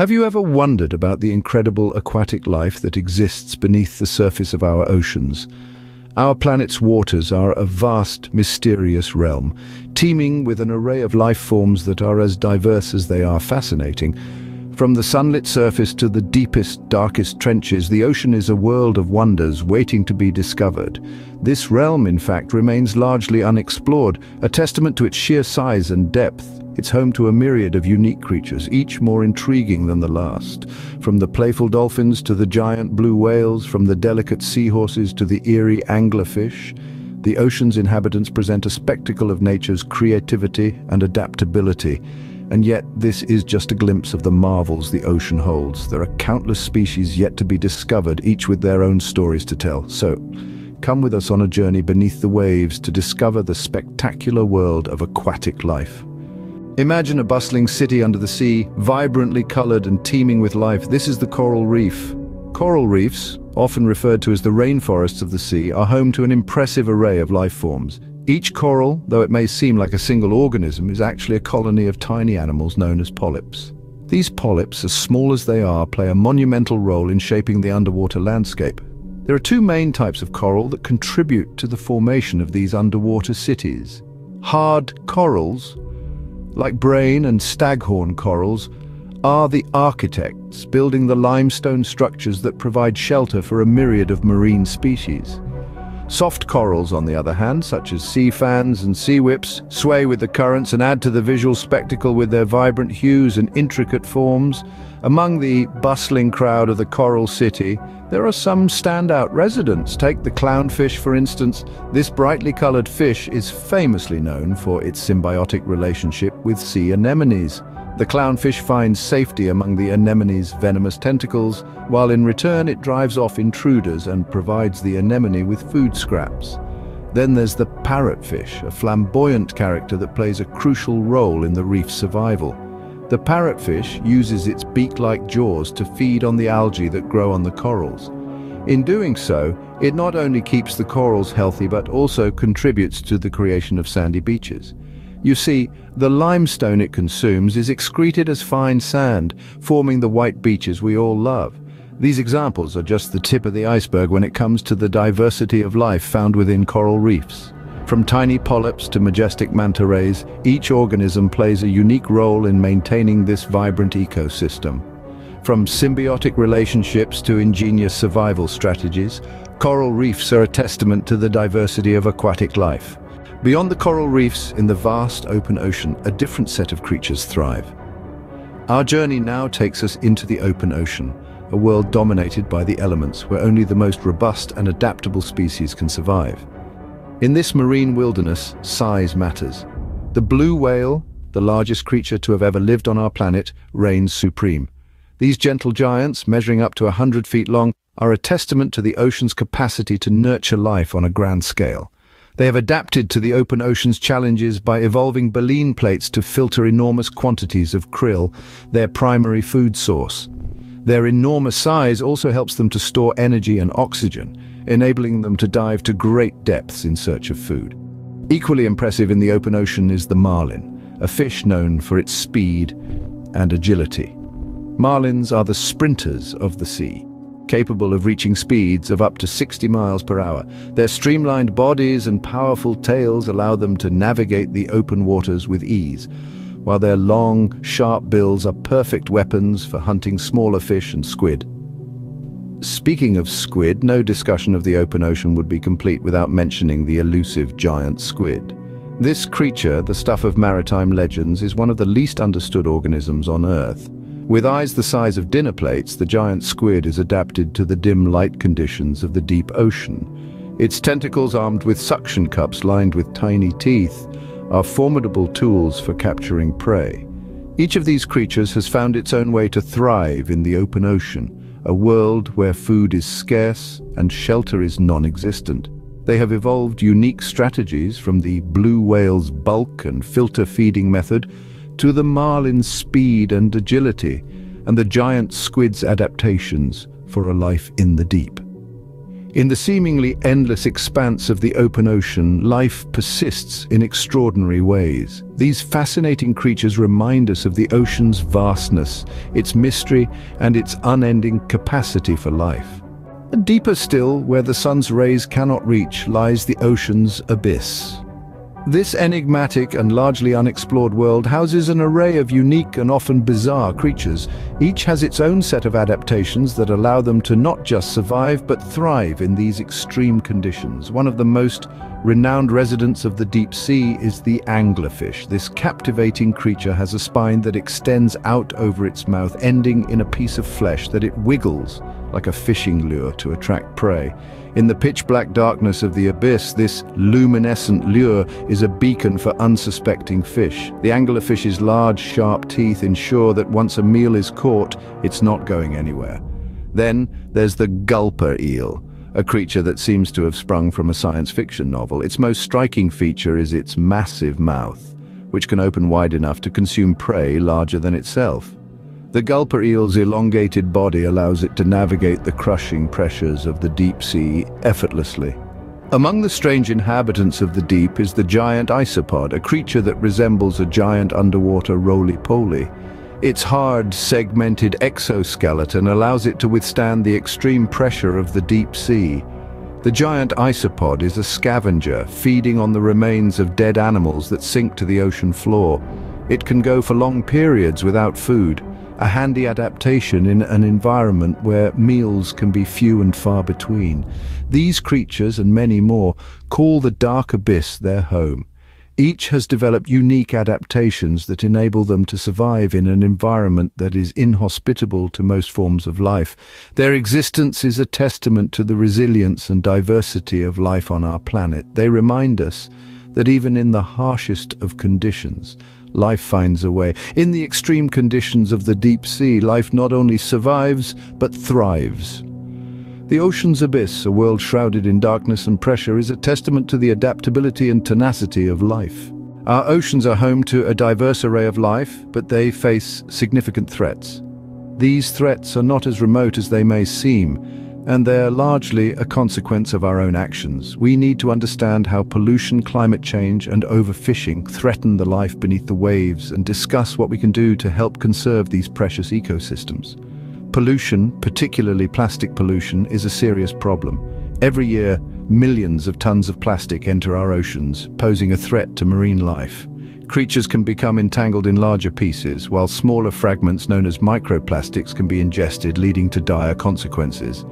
Have you ever wondered about the incredible aquatic life that exists beneath the surface of our oceans? Our planet's waters are a vast, mysterious realm, teeming with an array of life forms that are as diverse as they are fascinating. From the sunlit surface to the deepest, darkest trenches, the ocean is a world of wonders waiting to be discovered. This realm, in fact, remains largely unexplored, a testament to its sheer size and depth. It's home to a myriad of unique creatures, each more intriguing than the last. From the playful dolphins to the giant blue whales, from the delicate seahorses to the eerie anglerfish, the ocean's inhabitants present a spectacle of nature's creativity and adaptability. And yet, this is just a glimpse of the marvels the ocean holds. There are countless species yet to be discovered, each with their own stories to tell. So, come with us on a journey beneath the waves to discover the spectacular world of aquatic life. Imagine a bustling city under the sea, vibrantly colored and teeming with life. This is the coral reef. Coral reefs, often referred to as the rainforests of the sea, are home to an impressive array of life forms. Each coral, though it may seem like a single organism, is actually a colony of tiny animals known as polyps. These polyps, as small as they are, play a monumental role in shaping the underwater landscape. There are two main types of coral that contribute to the formation of these underwater cities. Hard corals, like brain and staghorn corals, are the architects building the limestone structures that provide shelter for a myriad of marine species. Soft corals, on the other hand, such as sea fans and sea whips, sway with the currents and add to the visual spectacle with their vibrant hues and intricate forms. Among the bustling crowd of the coral city, there are some standout residents. Take the clownfish, for instance. This brightly colored fish is famously known for its symbiotic relationship with sea anemones. The clownfish finds safety among the anemone's venomous tentacles, while in return it drives off intruders and provides the anemone with food scraps. Then there's the parrotfish, a flamboyant character that plays a crucial role in the reef's survival. The parrotfish uses its beak-like jaws to feed on the algae that grow on the corals. In doing so, it not only keeps the corals healthy but also contributes to the creation of sandy beaches. You see, the limestone it consumes is excreted as fine sand, forming the white beaches we all love. These examples are just the tip of the iceberg when it comes to the diversity of life found within coral reefs. From tiny polyps to majestic manta rays, each organism plays a unique role in maintaining this vibrant ecosystem. From symbiotic relationships to ingenious survival strategies, coral reefs are a testament to the diversity of aquatic life. Beyond the coral reefs, in the vast open ocean, a different set of creatures thrive. Our journey now takes us into the open ocean, a world dominated by the elements where only the most robust and adaptable species can survive. In this marine wilderness, size matters. The blue whale, the largest creature to have ever lived on our planet, reigns supreme. These gentle giants, measuring up to 100 feet long, are a testament to the ocean's capacity to nurture life on a grand scale. They have adapted to the open ocean's challenges by evolving baleen plates to filter enormous quantities of krill, their primary food source. Their enormous size also helps them to store energy and oxygen, enabling them to dive to great depths in search of food. Equally impressive in the open ocean is the marlin, a fish known for its speed and agility. Marlins are the sprinters of the sea, capable of reaching speeds of up to 60 miles per hour. Their streamlined bodies and powerful tails allow them to navigate the open waters with ease, while their long, sharp bills are perfect weapons for hunting smaller fish and squid. Speaking of squid, no discussion of the open ocean would be complete without mentioning the elusive giant squid. This creature, the stuff of maritime legends, is one of the least understood organisms on Earth. With eyes the size of dinner plates, the giant squid is adapted to the dim light conditions of the deep ocean. Its tentacles, armed with suction cups lined with tiny teeth, are formidable tools for capturing prey. Each of these creatures has found its own way to thrive in the open ocean, a world where food is scarce and shelter is non-existent. They have evolved unique strategies, from the blue whale's bulk and filter feeding method to the marlin's speed and agility, and the giant squid's adaptations for a life in the deep. In the seemingly endless expanse of the open ocean, life persists in extraordinary ways. These fascinating creatures remind us of the ocean's vastness, its mystery, and its unending capacity for life. Deeper still, where the sun's rays cannot reach, lies the ocean's abyss. This enigmatic and largely unexplored world houses an array of unique and often bizarre creatures. Each has its own set of adaptations that allow them to not just survive but thrive in these extreme conditions. One of the most renowned residents of the deep sea is the anglerfish. This captivating creature has a spine that extends out over its mouth, ending in a piece of flesh that it wiggles like a fishing lure to attract prey. In the pitch-black darkness of the abyss, this luminescent lure is a beacon for unsuspecting fish. The anglerfish's large, sharp teeth ensure that once a meal is caught, it's not going anywhere. Then there's the gulper eel, a creature that seems to have sprung from a science fiction novel. Its most striking feature is its massive mouth, which can open wide enough to consume prey larger than itself. The gulper eel's elongated body allows it to navigate the crushing pressures of the deep sea effortlessly. Among the strange inhabitants of the deep is the giant isopod, a creature that resembles a giant underwater roly-poly. Its hard, segmented exoskeleton allows it to withstand the extreme pressure of the deep sea. The giant isopod is a scavenger, feeding on the remains of dead animals that sink to the ocean floor. It can go for long periods without food, a handy adaptation in an environment where meals can be few and far between. These creatures, and many more, call the dark abyss their home. Each has developed unique adaptations that enable them to survive in an environment that is inhospitable to most forms of life. Their existence is a testament to the resilience and diversity of life on our planet. They remind us that even in the harshest of conditions, life finds a way. In the extreme conditions of the deep sea, life not only survives, but thrives. The ocean's abyss, a world shrouded in darkness and pressure, is a testament to the adaptability and tenacity of life. Our oceans are home to a diverse array of life, but they face significant threats. These threats are not as remote as they may seem, and they're largely a consequence of our own actions. We need to understand how pollution, climate change, and overfishing threaten the life beneath the waves and discuss what we can do to help conserve these precious ecosystems. Pollution, particularly plastic pollution, is a serious problem. Every year, millions of tons of plastic enter our oceans, posing a threat to marine life. Creatures can become entangled in larger pieces, while smaller fragments known as microplastics can be ingested, leading to dire consequences.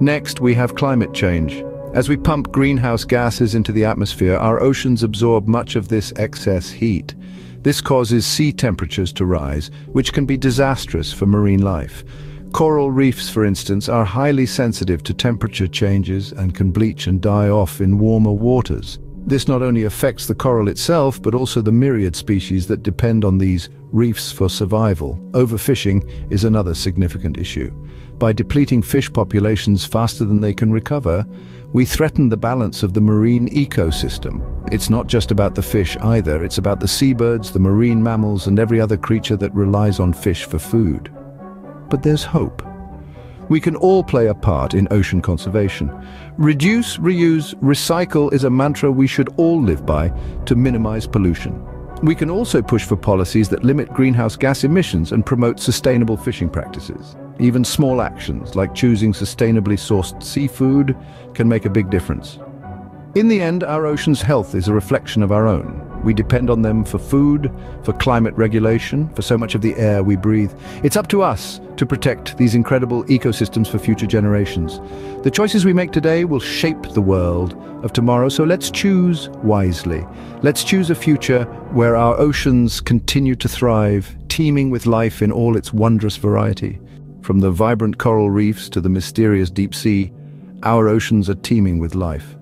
Next, we have climate change. As we pump greenhouse gases into the atmosphere, our oceans absorb much of this excess heat. This causes sea temperatures to rise, which can be disastrous for marine life. Coral reefs, for instance, are highly sensitive to temperature changes and can bleach and die off in warmer waters. This not only affects the coral itself, but also the myriad species that depend on these reefs for survival. Overfishing is another significant issue. By depleting fish populations faster than they can recover, we threaten the balance of the marine ecosystem. It's not just about the fish either, it's about the seabirds, the marine mammals, and every other creature that relies on fish for food. But there's hope. We can all play a part in ocean conservation. Reduce, reuse, recycle is a mantra we should all live by to minimize pollution. We can also push for policies that limit greenhouse gas emissions and promote sustainable fishing practices. Even small actions like choosing sustainably sourced seafood can make a big difference. In the end, our ocean's health is a reflection of our own. We depend on them for food, for climate regulation, for so much of the air we breathe. It's up to us to protect these incredible ecosystems for future generations. The choices we make today will shape the world of tomorrow, so let's choose wisely. Let's choose a future where our oceans continue to thrive, teeming with life in all its wondrous variety. From the vibrant coral reefs to the mysterious deep sea, our oceans are teeming with life.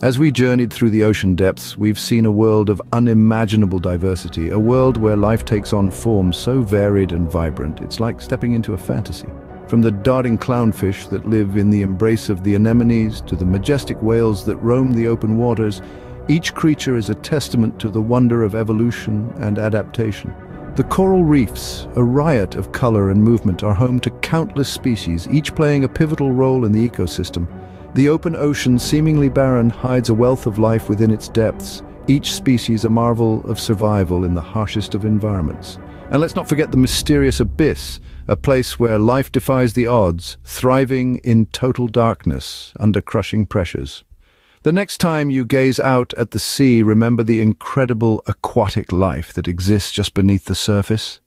As we journeyed through the ocean depths, we've seen a world of unimaginable diversity, a world where life takes on forms so varied and vibrant, it's like stepping into a fantasy. From the darting clownfish that live in the embrace of the anemones to the majestic whales that roam the open waters, each creature is a testament to the wonder of evolution and adaptation. The coral reefs, a riot of color and movement, are home to countless species, each playing a pivotal role in the ecosystem. The open ocean, seemingly barren, hides a wealth of life within its depths, each species a marvel of survival in the harshest of environments. And let's not forget the mysterious abyss, a place where life defies the odds, thriving in total darkness under crushing pressures. The next time you gaze out at the sea, remember the incredible aquatic life that exists just beneath the surface.